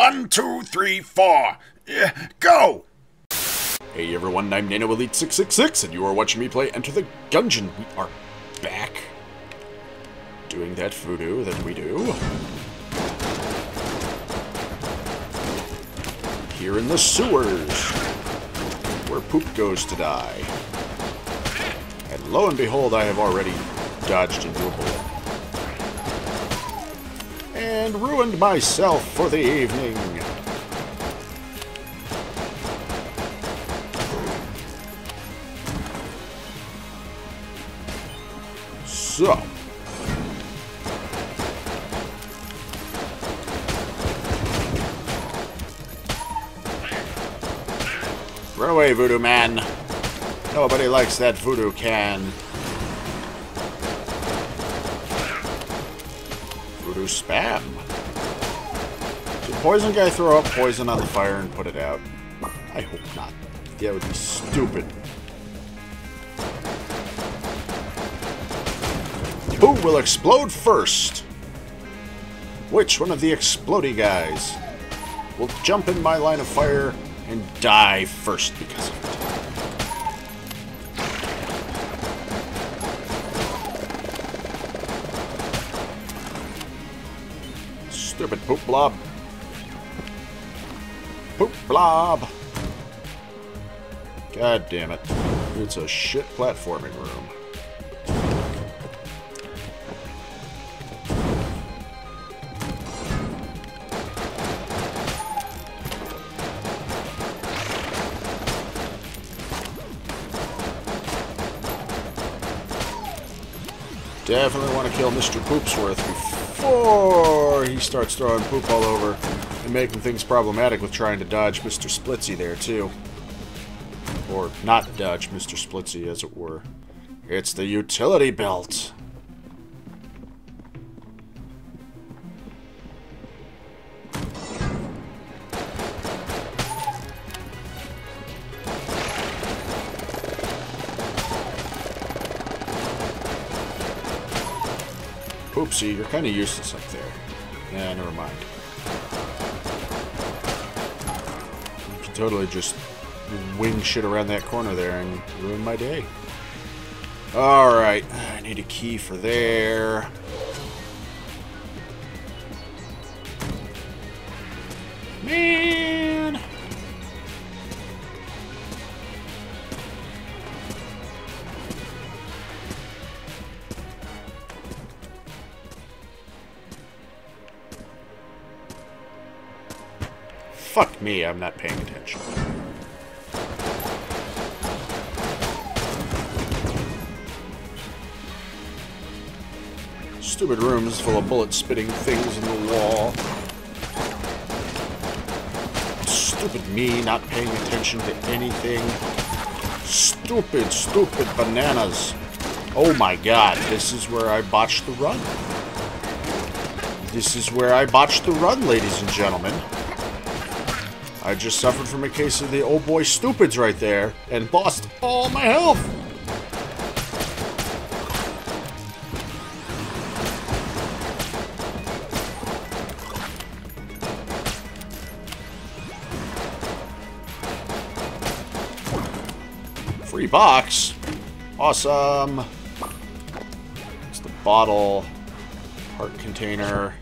1, 2, 3, 4. Go! Hey everyone, I'm NanoElite666, and you are watching me play Enter the Gungeon. We are back doing that voodoo that we do here in the sewers, where poop goes to die. And lo and behold, I have already dodged into a hole. And ruined myself for the evening. So. Run away, voodoo man. Nobody likes that voodoo can. Voodoo spam. Did Poison Guy throw up poison on the fire and put it out? I hope not. That would be stupid. Who will explode first? Which one of the explodey guys will jump in my line of fire and die first because of it? Stupid poop blob. Poop blob. God damn it. It's a shit platforming room. Definitely want to kill Mr. Poopsworth before he starts throwing poop all over and making things problematic with trying to dodge Mr. Splitsy there, too. Or not dodge Mr. Splitsy, as it were. It's the utility belt. Oopsie, you're kind of useless up there. Nah, never mind. You can totally just wing shit around that corner there and ruin my day. Alright, I need a key for there. Man! Fuck me, I'm not paying attention. Stupid rooms full of bullet-spitting things in the wall. Stupid me not paying attention to anything. Stupid, stupid bananas. Oh my god, this is where I botched the run. This is where I botched the run, ladies and gentlemen. I just suffered from a case of the old boy stupids right there, and lost all my health! Free box? Awesome! It's the bottle, heart container.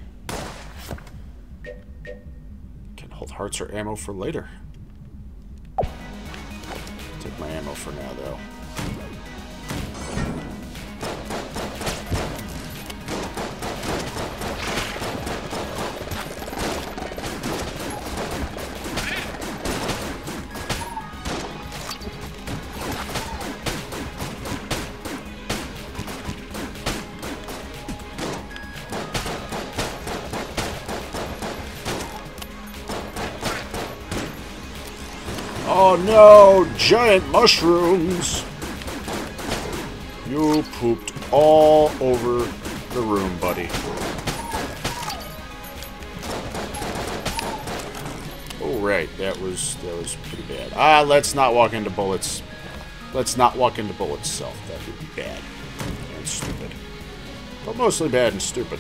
Hearts are ammo for later. Take my ammo for now, though. Oh no, giant mushrooms! You pooped all over the room, buddy. Oh right, that was pretty bad. Ah, let's not walk into bullets. Let's not walk into bullets, self. That would be bad and stupid. But mostly bad and stupid.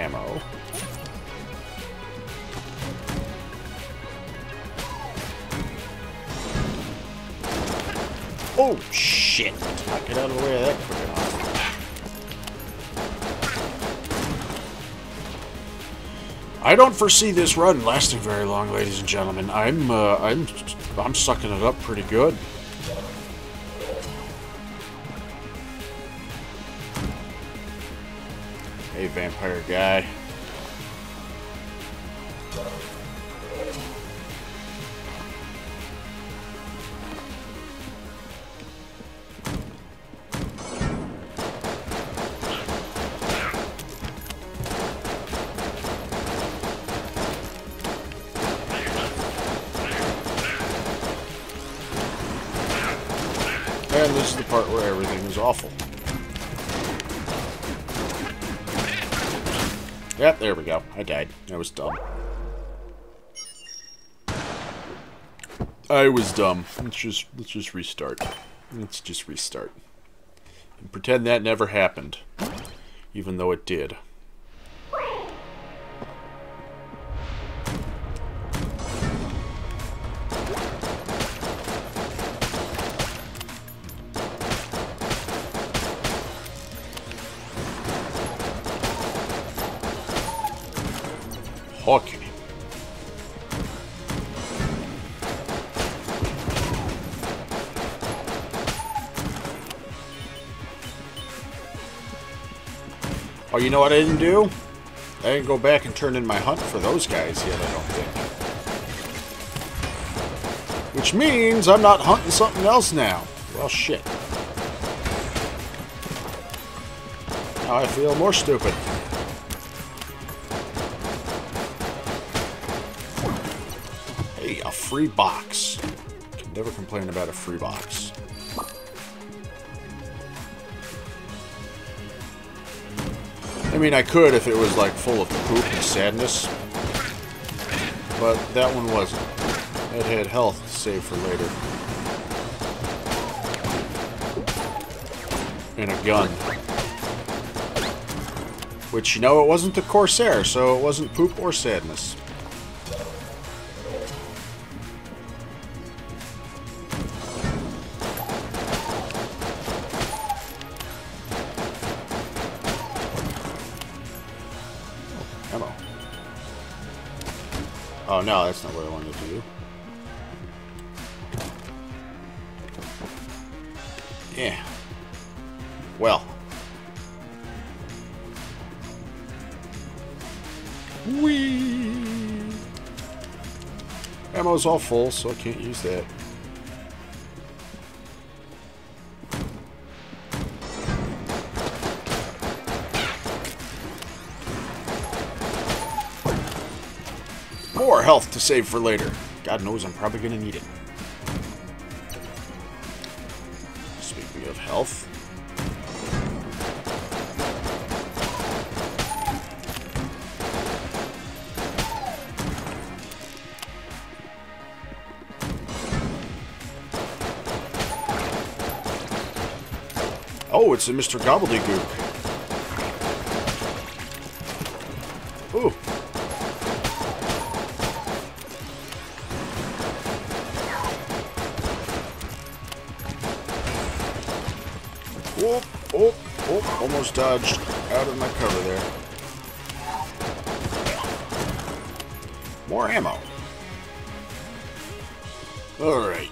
ammo. Oh, shit! I get out of the way of that friggin' off. I don't foresee this run lasting very long, ladies and gentlemen. I'm sucking it up pretty good. Hey, vampire guy. And this is the part where everything is awful. Yep, there we go. I died. I was dumb. I was dumb. Let's just restart. Let's just restart. And pretend that never happened. Even though it did. Okay. Oh, you know what I didn't do? I didn't go back and turn in my hunt for those guys yet, I don't think. Which means I'm not hunting something else now. Well, shit. Now I feel more stupid. A free box. Can never complain about a free box. I mean, I could if it was like full of poop and sadness, but that one wasn't. It had health saved for later. And a gun. Which, you know, it wasn't the Corsair, so it wasn't poop or sadness. Oh, no, that's not what I wanted to do. Yeah. Well. Whee! Ammo's all full, so I can't use that. More health to save for later. God knows I'm probably going to need it. Speaking of health. Oh, it's a Mr. Gobbledygook. Ooh. Oh, oh, oh, almost dodged out of my cover there. More ammo. Alright.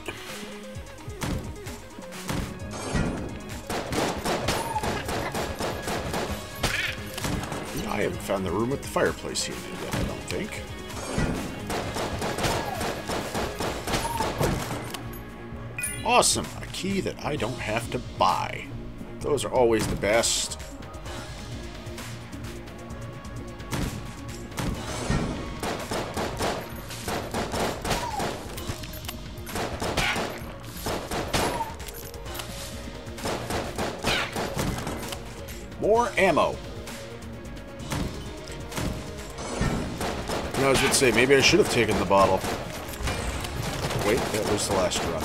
I haven't found the room with the fireplace here yet, I don't think. Awesome! A key that I don't have to buy. Those are always the best. More ammo. You know, I was going to say, maybe I should have taken the bottle. Wait, that was the last run.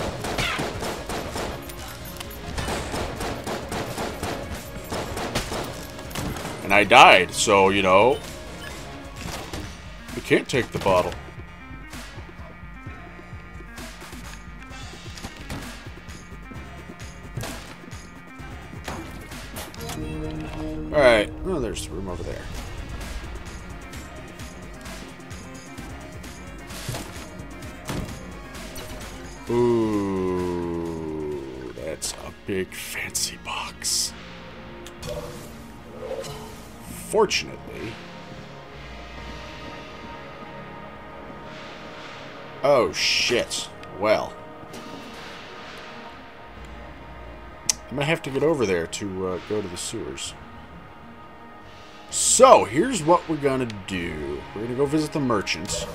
I died, so, you know, can't take the bottle. Alright. Oh, there's room over there. Ooh, that's a big fancy box. Fortunately. Oh shit. Well. I'm gonna have to get over there to go to the sewers. So, here's what we're gonna do. We're gonna go visit the merchant.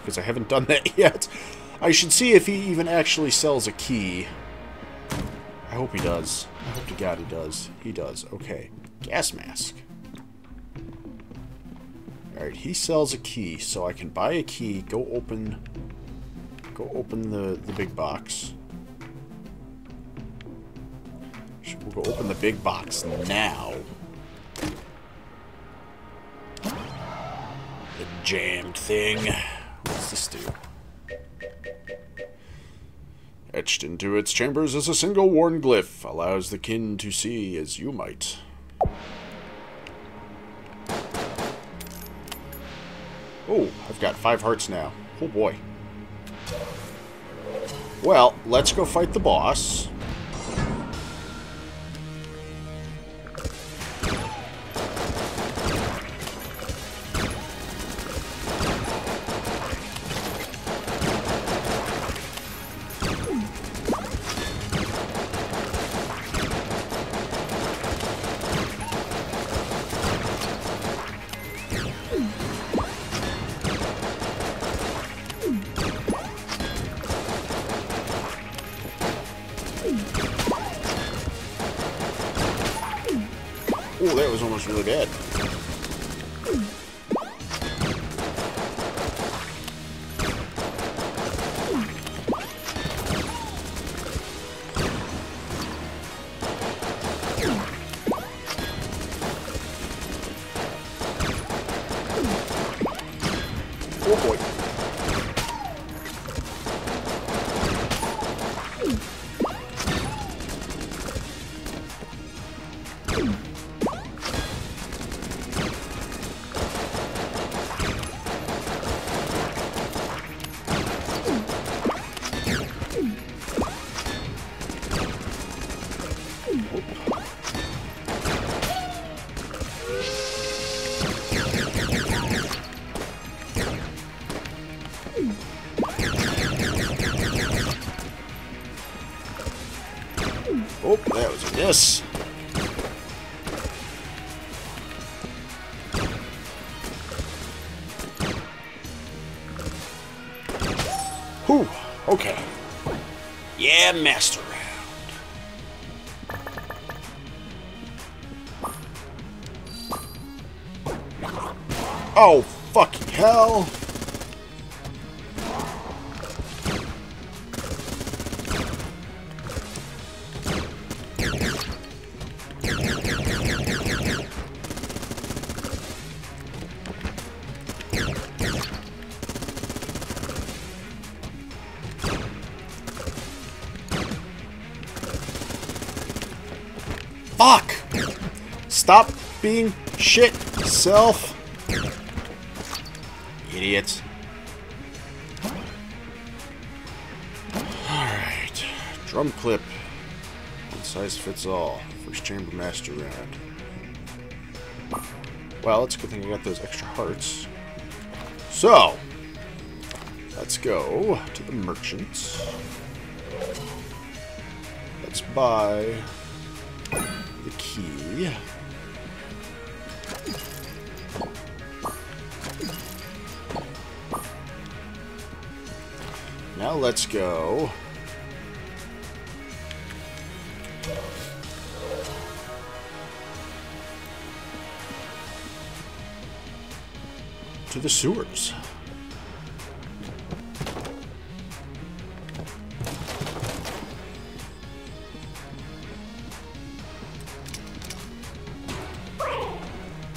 Because I haven't done that yet. I should see if he even actually sells a key. I hope he does. I hope to God he does. He does. Okay. Gas mask. Alright, he sells a key, so I can buy a key, go open the big box. We'll go open the big box now. The jammed thing. What's this do? Etched into its chambers is a single worn glyph. Allows the kin to see as you might. Oh, I've got 5 hearts now. Oh boy. Well, let's go fight the boss. Oh, that was almost really bad. Oh, that was a miss. Whew, okay. Yeah, master round. Oh, fucking hell. Fuck! Stop being shit, self! Idiots. Alright. Drum clip. One size fits all. First chamber master round. Well, it's a good thing I got those extra hearts. So, let's go to the merchants. Let's buy the key. Now let's go. To the sewers.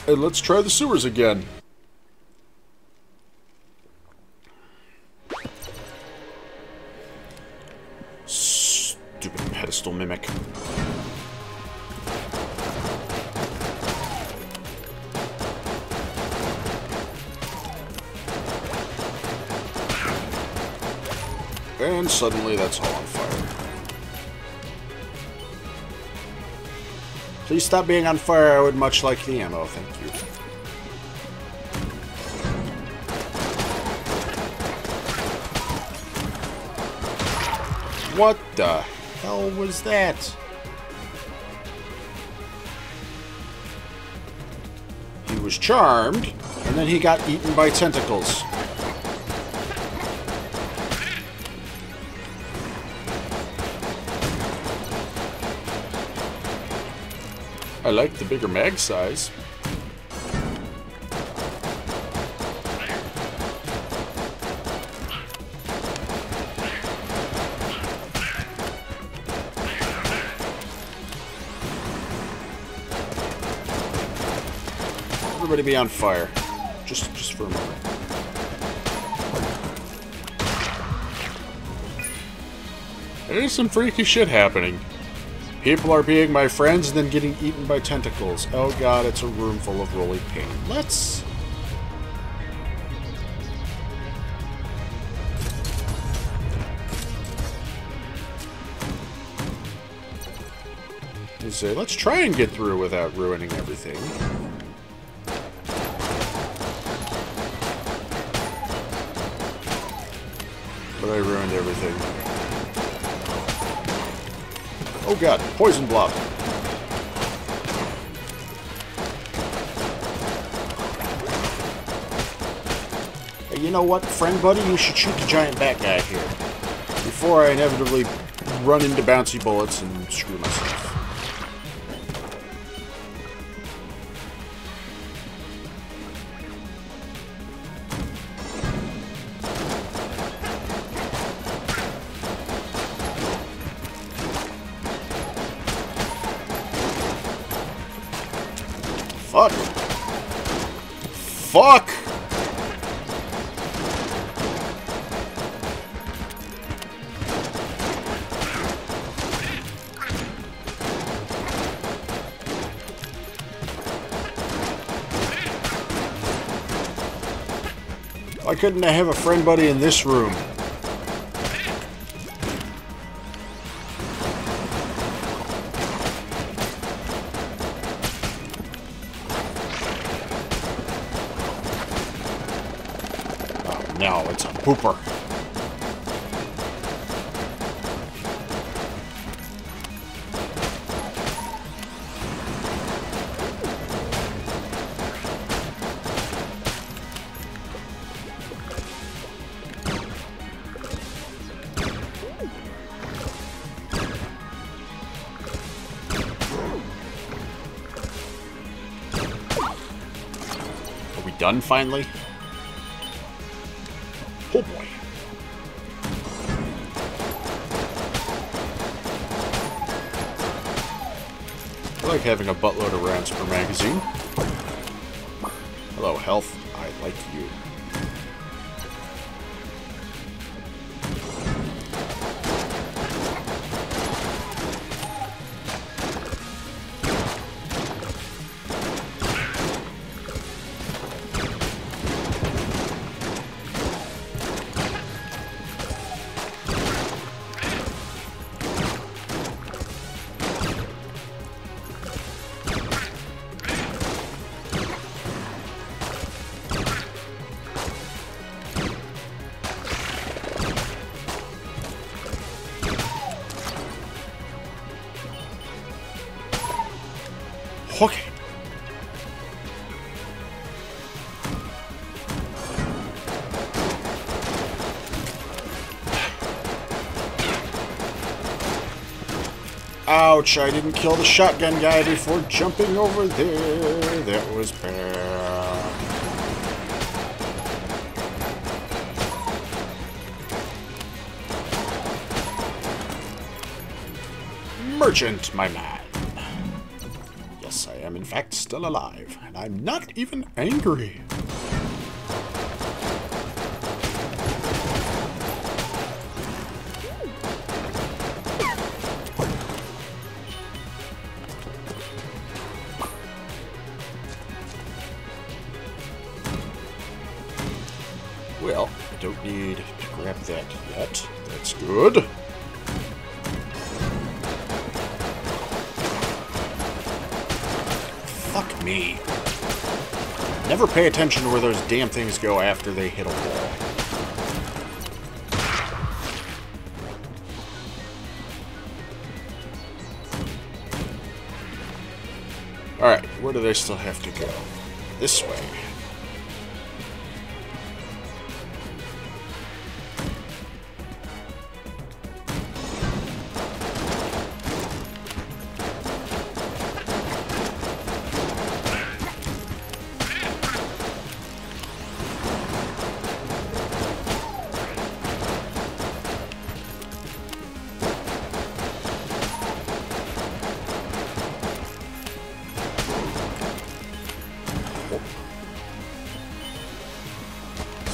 And let's try the sewers again. and suddenly that's all on fire. Please stop being on fire, I would much like the ammo, thank you. What the hell was that? He was charmed, and then he got eaten by tentacles. I like the bigger mag size. Everybody be on fire. Just for a moment. There's some freaky shit happening. People are being my friends and then getting eaten by tentacles. Oh god, it's a room full of rolling pain. Let's... let's try and get through without ruining everything. But I ruined everything. Oh god, poison blob. Hey, you know what, friend buddy? You should shoot the giant bat guy here. Before I inevitably run into bouncy bullets and screw myself. Fuck! Fuck! Why couldn't I have a friend buddy in this room? No, it's a pooper. Are we done finally? Oh boy. I like having a buttload of rounds per magazine. Hello, health. I like you. Okay. Ouch, I didn't kill the shotgun guy before jumping over there. That was bad. Merchant, my man. I am, in fact, still alive, and I'm not even angry. Well, I don't need... grab that yet. That's good. Fuck me. Never pay attention to where those damn things go after they hit a wall. Alright, where do they still have to go? This way.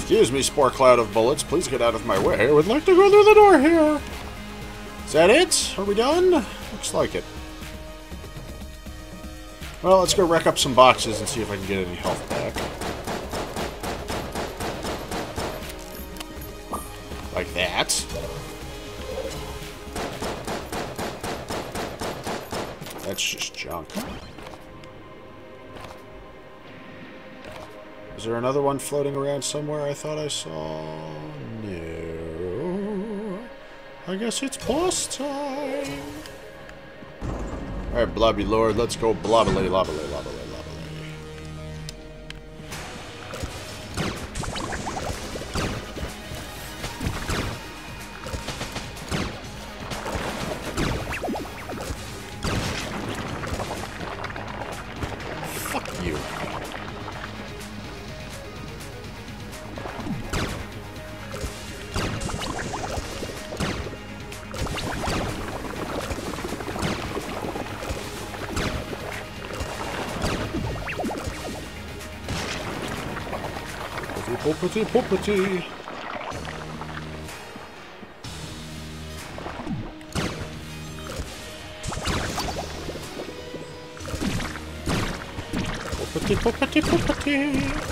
Excuse me, spore cloud of bullets. Please get out of my way. I would like to go through the door here. Is that it? Are we done? Looks like it. Well, let's go rack up some boxes and see if I can get any health back. Like that. That's just junk. Is there another one floating around somewhere I thought I saw? No. I guess it's boss time. Alright, Blobulord, let's go blobbily, lobbily, lobbily, lobbily. Fuck you. Poppity, poppity. Poppity, poppity, poppity.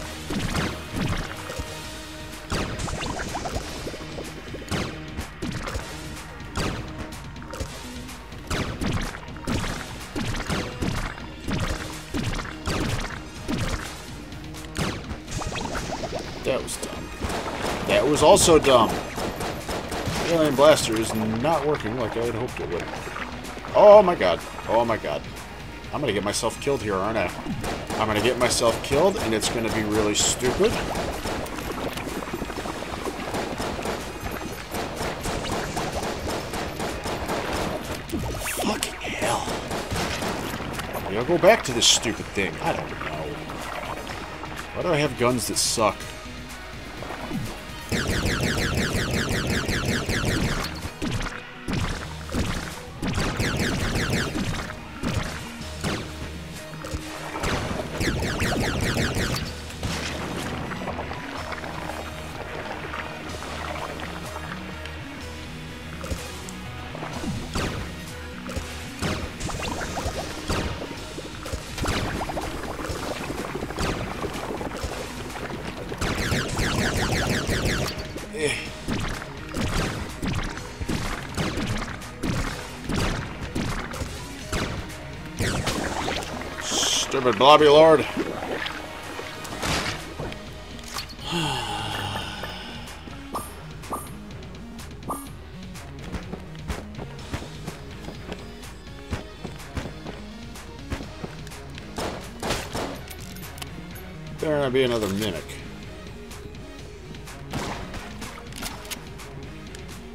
That was dumb. That was also dumb. The alien blaster is not working like I had hoped it would. Oh my god. Oh my god. I'm gonna get myself killed here, aren't I? I'm gonna get myself killed, and it's gonna be really stupid. Fucking hell. Maybe I'll go back to this stupid thing. I don't know. Why do I have guns that suck? Stupid Blobulord. Better not be another mimic.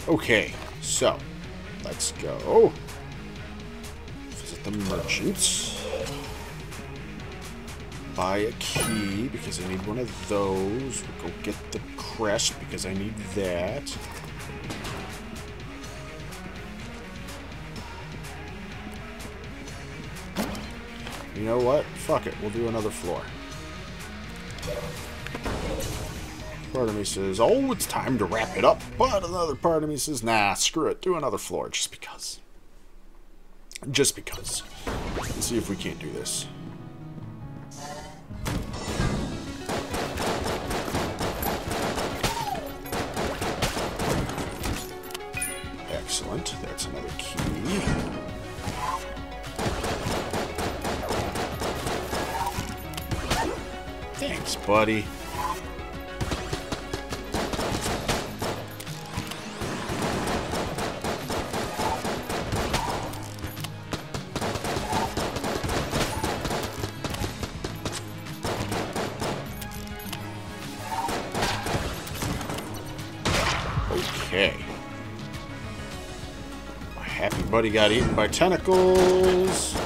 Okay, so let's go visit the merchants. Buy a key because I need one of those. We'll go get the crest because I need that. You know what? Fuck it. We'll do another floor. Part of me says, oh, it's time to wrap it up. But another part of me says, nah, screw it. Do another floor just because. Just because. Let's see if we can't do this. Thanks, buddy. Okay. My happy buddy got eaten by tentacles.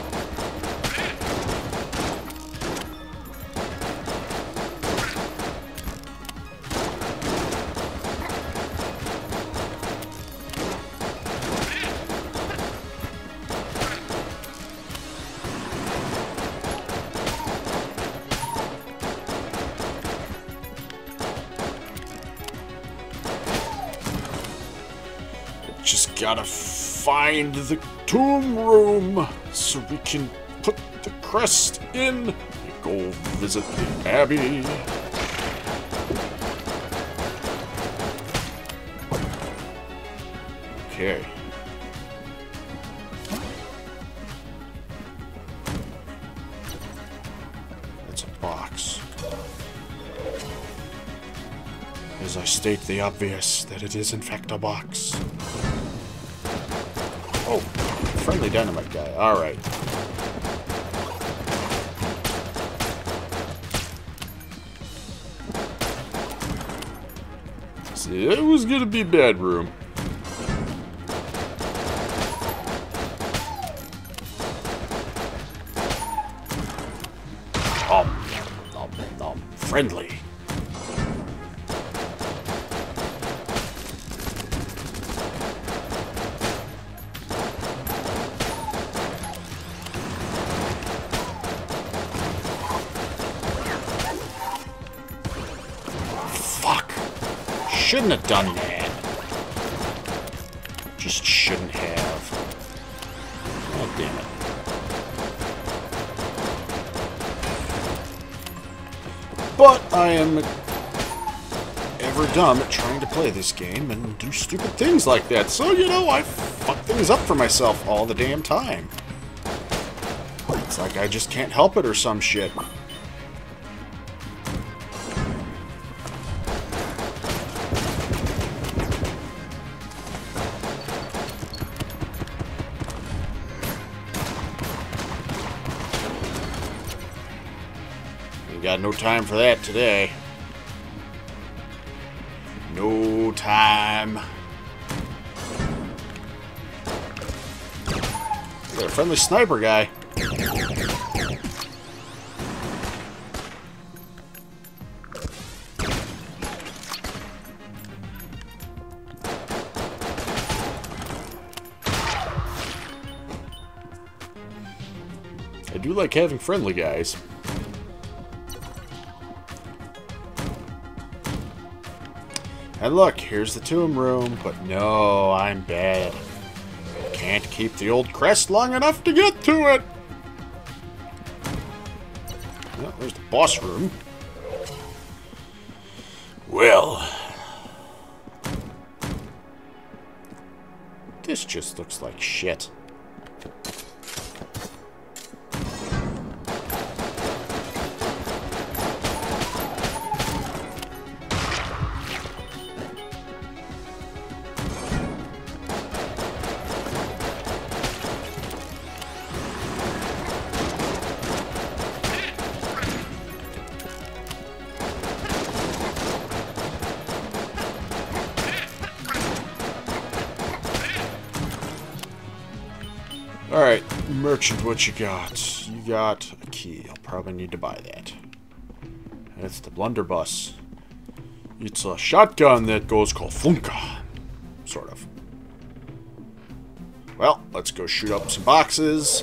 Just gotta find the tomb room so we can put the crest in and go visit the abbey. Okay. That's a box. As I state the obvious, that it is in fact a box. Oh, friendly dynamite guy. All right. See, it was gonna be bedroom. Friendly. Shouldn't have done that. Just shouldn't have. Oh, damn it. But I am ever dumb at trying to play this game and do stupid things like that. So, you know, I fuck things up for myself all the damn time. It's like I just can't help it or some shit. Got no time for that today. No time. Is that a friendly sniper guy? I do like having friendly guys. And look, here's the tomb room, but no, I'm bad. Can't keep the old crest long enough to get to it! Well, there's the boss room. Well... this just looks like shit. Alright, merchant, what you got? You got a key. I'll probably need to buy that. That's the blunderbuss. It's a shotgun that goes Kofunka. Sort of. Well, let's go shoot up some boxes.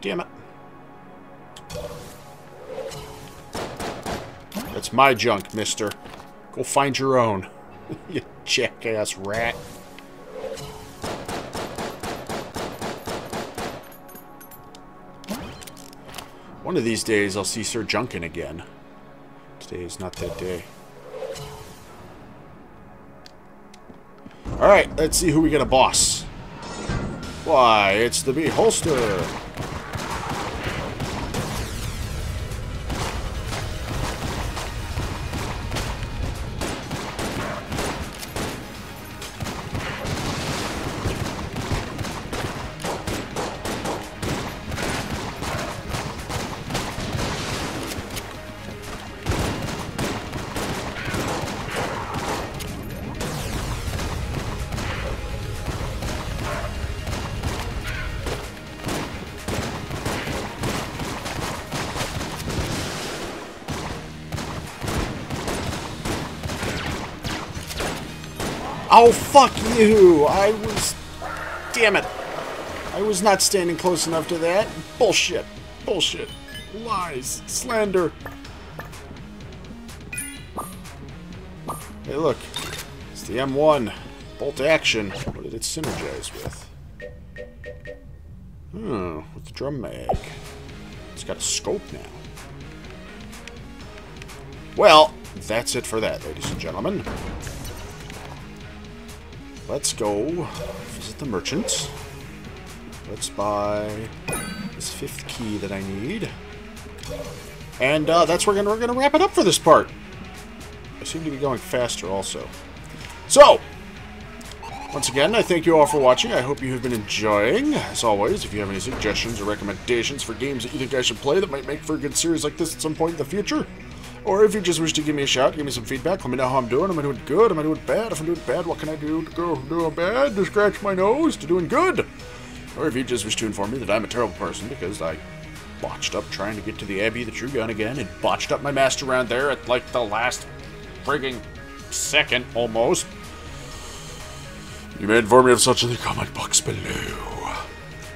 Damn it. That's my junk, mister. Go find your own. You jackass rat. One of these days I'll see Sir Junkin again. Today is not that day. Alright, let's see who we get a boss. Why, it's the Beholster! Oh, fuck you! I was... Damn it! I was not standing close enough to that. Bullshit. Bullshit. Lies. Slander. Hey, look. It's the M1. Bolt action. What did it synergize with? Hmm. With the drum mag. It's got a scope now. Well, that's it for that, ladies and gentlemen. Let's go visit the merchants. Let's buy this fifth key that I need. And that's where we're going to wrap it up for this part. I seem to be going faster also. So, once again, I thank you all for watching. I hope you have been enjoying. As always, if you have any suggestions or recommendations for games that you think I should play that might make for a good series like this at some point in the future, or if you just wish to give me a shout, give me some feedback, let me know how I'm doing. Am I doing good? Am I doing bad? If I'm doing bad, what can I do to go from doing bad to scratch my nose to doing good? Or if you just wish to inform me that I'm a terrible person because I botched up trying to get to the Abbey of the True Gun again and botched up my master round there at, like, the last frigging second, almost. You may inform me of such in the comment box below.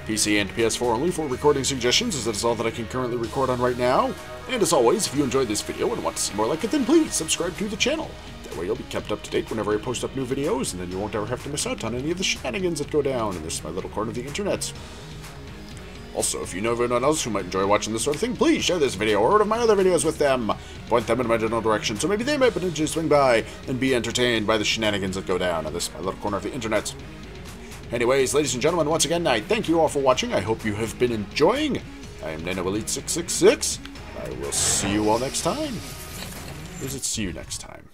PC and PS4 only for recording suggestions, as that is all that I can currently record on right now. And as always, if you enjoyed this video and want to see more like it, then please subscribe to the channel. That way you'll be kept up to date whenever I post up new videos, and then you won't ever have to miss out on any of the shenanigans that go down in this my little corner of the internet. Also, if you know of anyone else who might enjoy watching this sort of thing, please share this video or one of my other videos with them. Point them in my general direction, so maybe they might potentially swing by and be entertained by the shenanigans that go down in this my little corner of the internet. Anyways, ladies and gentlemen, once again, I thank you all for watching. I hope you have been enjoying. I am NanoElite666. I will see you all next time. Or is it see you next time?